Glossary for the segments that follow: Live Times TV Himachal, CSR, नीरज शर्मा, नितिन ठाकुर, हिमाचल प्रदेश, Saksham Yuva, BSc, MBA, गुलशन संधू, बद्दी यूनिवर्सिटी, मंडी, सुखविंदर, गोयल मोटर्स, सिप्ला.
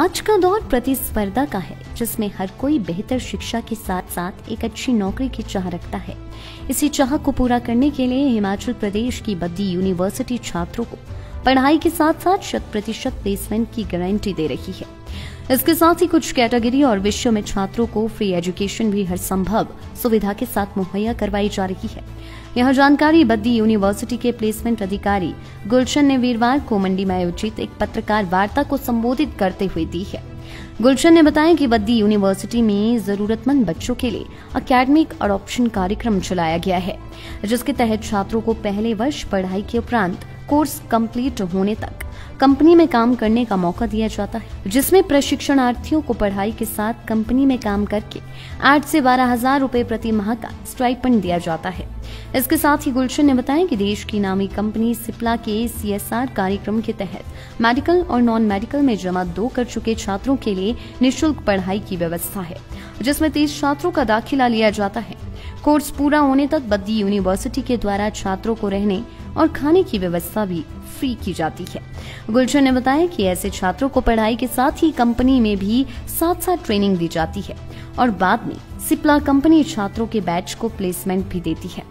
आज का दौर प्रतिस्पर्धा का है, जिसमें हर कोई बेहतर शिक्षा के साथ साथ एक अच्छी नौकरी की चाह रखता है। इसी चाह को पूरा करने के लिए हिमाचल प्रदेश की बद्दी यूनिवर्सिटी छात्रों को पढ़ाई के साथ साथ 100% प्लेसमेंट की गारंटी दे रही है। इसके साथ ही कुछ कैटेगरी और विषयों में छात्रों को फ्री एजुकेशन भी हर संभव सुविधा के साथ मुहैया करवाई जा रही है। यह जानकारी बद्दी यूनिवर्सिटी के प्लेसमेंट अधिकारी गुलशन ने वीरवार को मंडी में आयोजित एक पत्रकार वार्ता को संबोधित करते हुए दी है। गुलशन ने बताया कि बद्दी यूनिवर्सिटी में जरूरतमंद बच्चों के लिए अकेडमिक अडॉप्शन कार्यक्रम चलाया गया है, जिसके तहत छात्रों को पहले वर्ष पढ़ाई के उपरांत कोर्स कंप्लीट होने तक कंपनी में काम करने का मौका दिया जाता है, जिसमें प्रशिक्षणार्थियों को पढ़ाई के साथ कंपनी में काम करके 8 से 12 हजार रुपए प्रति माह का स्टाइपेंड दिया जाता है। इसके साथ ही गुलशन ने बताया कि देश की नामी कंपनी सिप्ला के CSR कार्यक्रम के तहत मेडिकल और नॉन मेडिकल में जमा 2 कर चुके छात्रों के लिए निःशुल्क पढ़ाई की व्यवस्था है, जिसमें 30 छात्रों का दाखिला लिया जाता है। कोर्स पूरा होने तक बद्दी यूनिवर्सिटी के द्वारा छात्रों को रहने और खाने की व्यवस्था भी फ्री की जाती है। गुलशन ने बताया कि ऐसे छात्रों को पढ़ाई के साथ ही कंपनी में भी साथ ट्रेनिंग दी जाती है और बाद में सिप्ला कंपनी छात्रों के बैच को प्लेसमेंट भी देती है।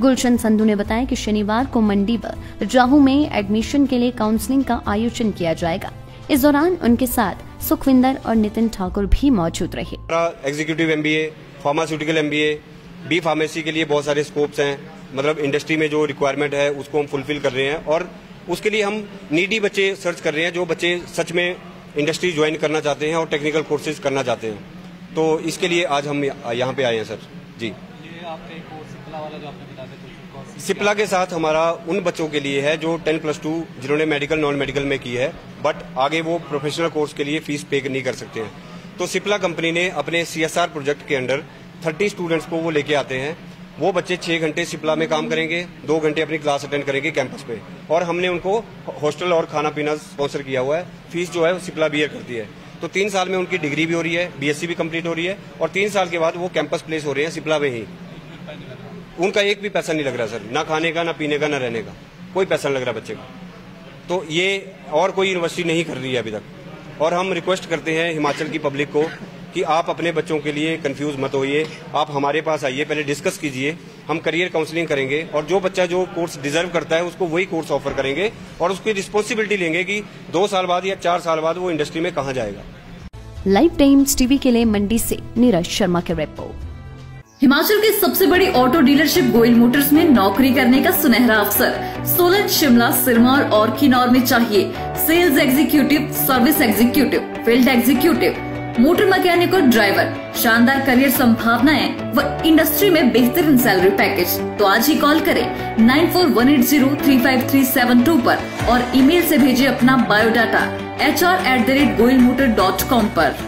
गुलशन संधू ने बताया कि शनिवार को मंडी व जाहू में एडमिशन के लिए काउंसलिंग का आयोजन किया जाएगा। इस दौरान उनके साथ सुखविंदर और नितिन ठाकुर भी मौजूद रहे। Executive MBA, pharmaceutical MBA, B pharmacy के लिए बहुत सारे स्कोप्स हैं। मतलब इंडस्ट्री में जो रिक्वायरमेंट है उसको हम फुलफिल कर रहे हैं और उसके लिए हम नीडी बच्चे सर्च कर रहे हैं, जो बच्चे सच में इंडस्ट्री ज्वाइन करना चाहते हैं और टेक्निकल कोर्सेज करना चाहते हैं। तो इसके लिए आज हम यहाँ पे आए हैं सर जी। सिप्ला के साथ हमारा उन बच्चों के लिए है जो 10+2 जिन्होंने मेडिकल नॉन मेडिकल में की है, बट आगे वो प्रोफेशनल कोर्स के लिए फीस पे नहीं कर सकते हैं। तो सिप्ला कंपनी ने अपने CSR प्रोजेक्ट के अंडर 30 स्टूडेंट्स को वो लेके आते हैं। वो बच्चे 6 घंटे सिप्ला में काम करेंगे, 2 घंटे अपनी क्लास अटेंड करेंगे कैंपस पे, और हमने उनको हॉस्टल और खाना पीना स्पॉन्सर किया हुआ है। फीस जो है सिप्ला बियर करती है। तो 3 साल में उनकी डिग्री भी हो रही है, BSc भी कंप्लीट हो रही है, और 3 साल के बाद वो कैंपस प्लेस हो रहे हैं सिप्ला में ही। उनका एक भी पैसा नहीं लग रहा सर, ना खाने का, ना पीने का, ना रहने का, कोई पैसा नहीं लग रहा बच्चे का। तो ये और कोई यूनिवर्सिटी नहीं कर रही है अभी तक। और हम रिक्वेस्ट करते हैं हिमाचल की पब्लिक को कि आप अपने बच्चों के लिए कंफ्यूज मत होइए, आप हमारे पास आइए, पहले डिस्कस कीजिए, हम करियर काउंसलिंग करेंगे और जो बच्चा जो कोर्स डिजर्व करता है उसको वही कोर्स ऑफर करेंगे और उसकी रिस्पॉन्सिबिलिटी लेंगे कि 2 साल बाद या 4 साल बाद वो इंडस्ट्री में कहाँ जाएगा। लाइव टाइम्स TV के लिए मंडी से नीरज शर्मा के रिपोर्ट। हिमाचल के सबसे बड़ी ऑटो डीलरशिप गोयल मोटर्स में नौकरी करने का सुनहरा अवसर। सोलन, शिमला, सिरमौर और किन्नौर में चाहिए sales executive, service executive, field executive, motor mechanic और ड्राइवर। शानदार करियर संभावनाएं व इंडस्ट्री में बेहतरीन सैलरी पैकेज। तो आज ही कॉल करें 9418035372 पर और ईमेल से भेजें अपना बायोडाटा HR@goilmotor.com पर।